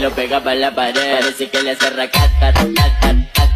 lo pega para la pared, parece que le hace racat, racat, racat.